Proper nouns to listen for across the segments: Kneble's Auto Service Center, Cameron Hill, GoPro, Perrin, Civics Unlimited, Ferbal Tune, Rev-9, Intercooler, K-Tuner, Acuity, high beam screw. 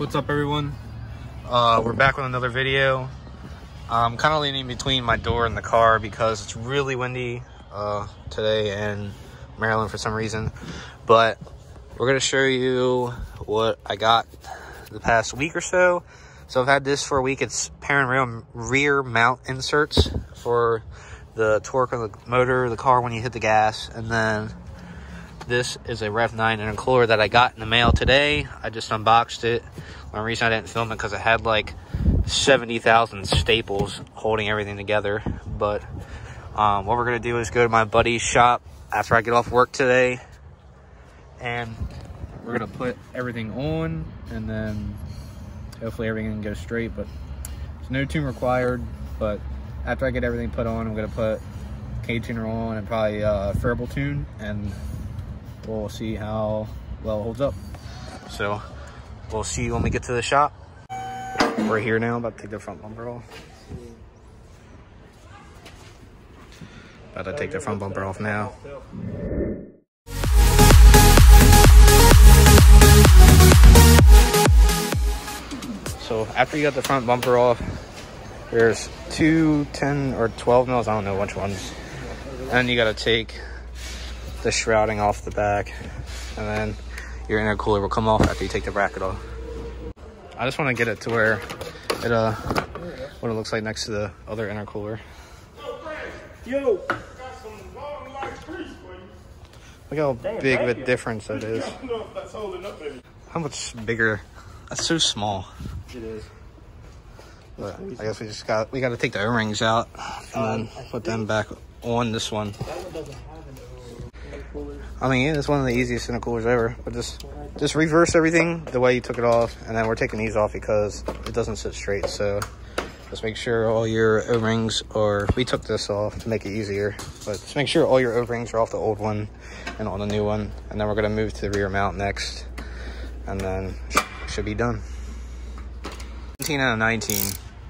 What's up, everyone? We're back with another video. I'm kind of leaning between my door and the car because it's really windy today in Maryland for some reason. But we're going to show you what I got the past week or so. So I've had this for a week. It's Perrin rear mount inserts for the torque of the motor, the car when you hit the gas. And then this is a Rev-9 intercooler that I got in the mail today. I just unboxed it. The reason I didn't film it because I had like 70,000 staples holding everything together. But what we're going to do is go to my buddy's shop after I get off work today, and we're going to put everything on, and then hopefully everything can go straight. But there's no tune required, but after I get everything put on, I'm going to put K-Tuner on and probably Ferbal Tune, and we'll see how well it holds up. So we'll see you when we get to the shop. We're here now, about to take the front bumper off. About to take the front bumper off now. So after you got the front bumper off, there's two 10 or 12 mils, I don't know which ones. And you gotta take the shrouding off the back, and then your intercooler will come off after you take the bracket off. I just want to get it to where it what it looks like next to the other intercooler. Yo, look how big of a difference that is. How much bigger? That's so small. It is. But I guess we got to take the O-rings out and then put them back on this one. I mean, yeah, it's one of the easiest intercoolers ever, but just reverse everything the way you took it off, and then we're taking these off because it doesn't sit straight. So just make sure all your O-rings are, we took this off to make it easier, but just make sure all your O-rings are off the old one and on the new one, and then we're going to move to the rear mount next, and then should be done. 17 out of 19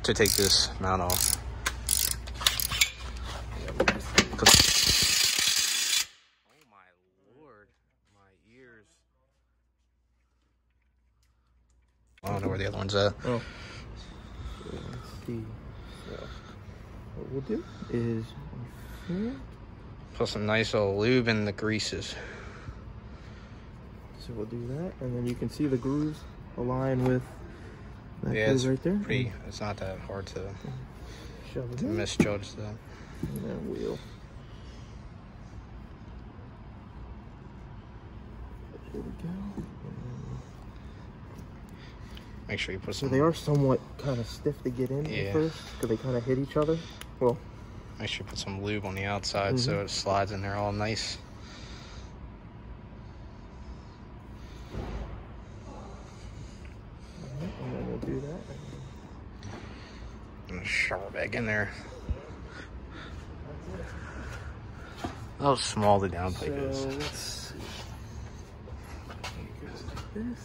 to take this mount off. I don't know where the other one's at. Oh. What we'll do is put some nice old lube in the greases. So we'll do that, and then you can see the grooves align with that. Yeah, it's right there. Pretty, it's not that hard to misjudge that. And then we'll there we go. Make sure you put some. So they are somewhat kind of stiff to get in at first because they kind of hit each other. Well, make sure you put some lube on the outside so it slides in there all nice. All right, and then we'll do that. I'm gonna shove it back in there. How small the downpipe is. Let's see. It goes like this.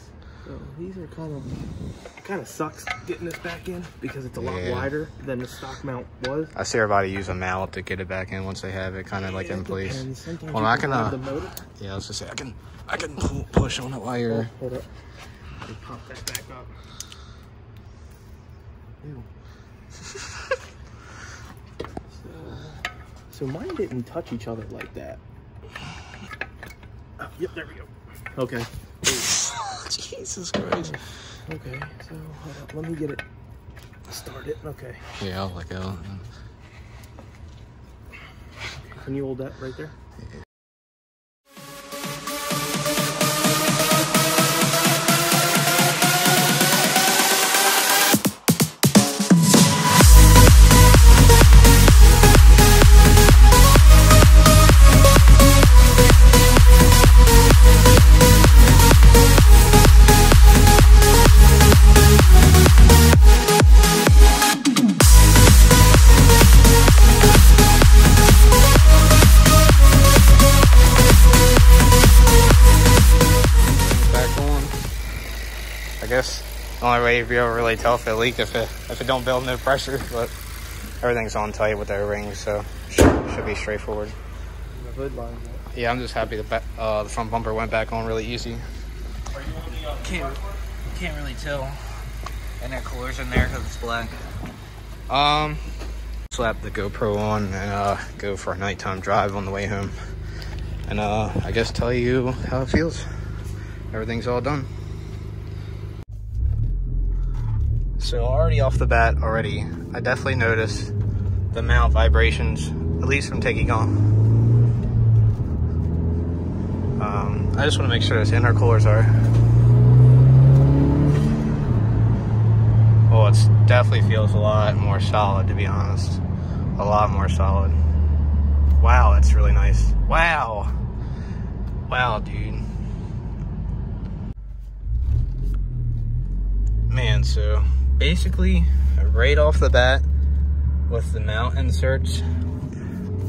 So these are kind of sucks getting this back in because it's a lot wider than the stock mount was. I see everybody use a mallet to get it back in once they have it kind of like in place. Well, I can yeah, I was just saying I can push on it while you're. Hold up. And pop that back up. Ew. so mine didn't touch each other like that. Oh, yep, there we go. Okay. Jesus Christ. Okay, so hold up. Let me get it started. Okay. Yeah, I'll let go. Can you hold that right there? Yeah. Only way you'd be able to really tell if it leaked if it don't build no pressure, but everything's on tight with the O-rings, so should be straightforward. The hood line, right? Yeah, I'm just happy the front bumper went back on really easy. Can't Can't really tell. And their colors in there because it's black. Slap the GoPro on and go for a nighttime drive on the way home. And I guess tell you how it feels. Everything's all done. So already off the bat, I definitely noticed the mount vibrations, at least from taking off. I just want to make sure those intercoolers are. Well, it definitely feels a lot more solid, to be honest. A lot more solid. Wow, that's really nice. Wow. Wow, dude. Man, so basically, right off the bat, with the mount inserts,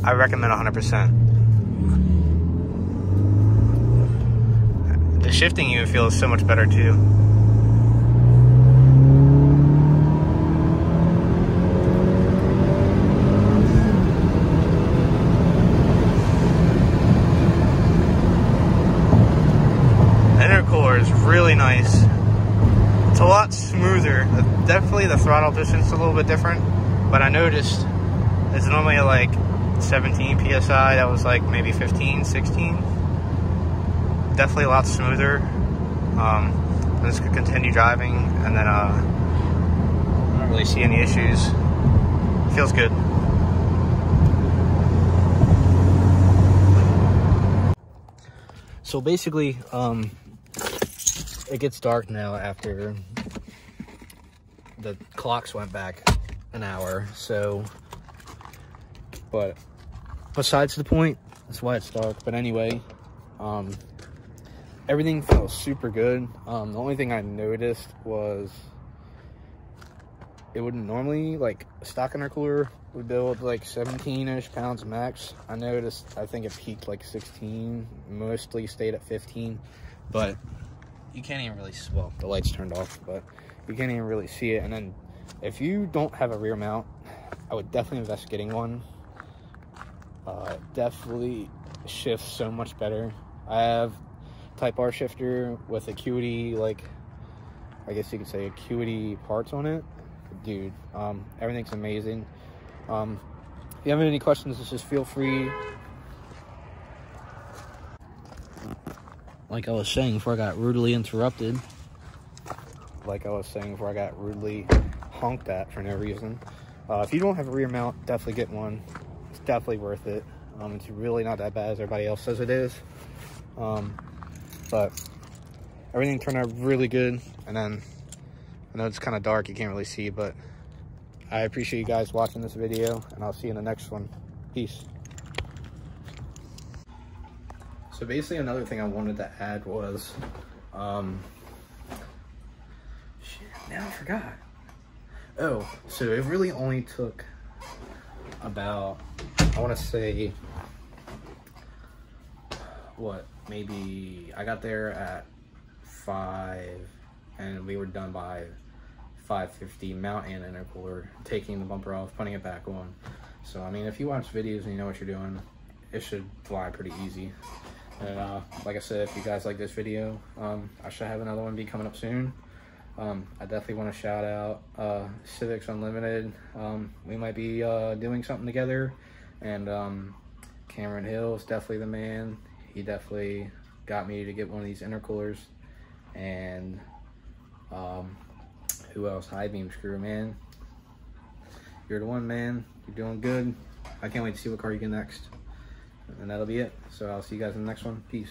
I recommend 100%. The shifting even feels so much better too. Intercooler is really nice. It's a lot smoother. Definitely the throttle distance is a little bit different. But I noticed it's normally like 17 psi, that was like maybe 15, 16. Definitely a lot smoother. I just could continue driving and then I don't really see any issues. Feels good. So basically, it gets dark now after the clocks went back an hour, so, but besides the point, that's why it's dark. But anyway, everything felt super good. The only thing I noticed was it wouldn't normally, like, stock intercooler would build like 17-ish pounds max. I noticed, I think it peaked like 16, mostly stayed at 15, but you can't even really, well, the light's turned off, but you can't even really see it. And then if you don't have a rear mount, I would definitely invest getting one. Definitely shifts so much better. I have Type R shifter with Acuity, like, I guess you could say Acuity parts on it. Dude, everything's amazing. If you have any questions, just feel free. Like I was saying before I got rudely interrupted. Like I was saying before I got rudely honked at for no reason. If you don't have a rear mount, definitely get one. It's definitely worth it. It's really not that bad as everybody else says it is. But everything turned out really good. And then I know it's kind of dark, you can't really see, but I appreciate you guys watching this video, and I'll see you in the next one. Peace. So basically another thing I wanted to add was shit, now I forgot. Oh, so it really only took about, I want to say, what, maybe I got there at 5 and we were done by 5:50, mount and intercooler, taking the bumper off, putting it back on. So, I mean, if you watch videos and you know what you're doing, it should fly pretty easy. And like I said, if you guys like this video, I should have another one be coming up soon. I definitely want to shout out Civics Unlimited. We might be doing something together, and Cameron Hill is definitely the man. He definitely got me to get one of these intercoolers, and who else? High Beam Screw, man. You're the one, man. You're doing good. I can't wait to see what car you get next, and that'll be it. So I'll see you guys in the next one. Peace.